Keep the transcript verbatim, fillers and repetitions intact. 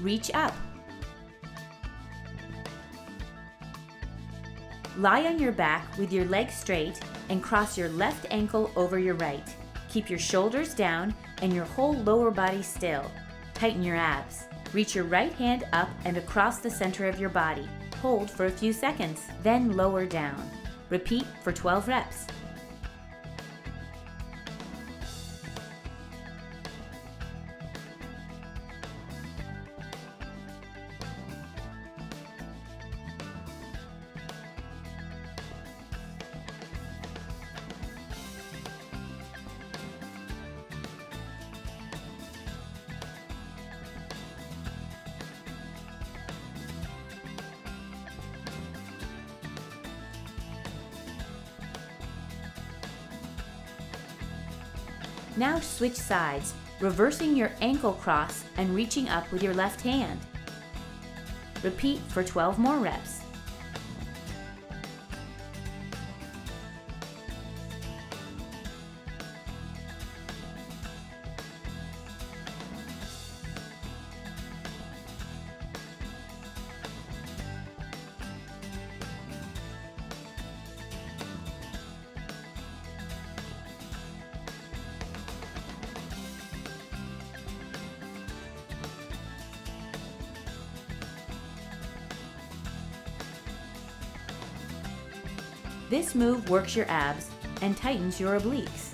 Reach up. Lie on your back with your legs straight and cross your left ankle over your right. Keep your shoulders down and your whole lower body still. Tighten your abs. Reach your right hand up and across the center of your body. Hold for a few seconds, then lower down. Repeat for twelve reps. Now switch sides, reversing your ankle cross and reaching up with your left hand. Repeat for twelve more reps. This move works your abs and tightens your obliques.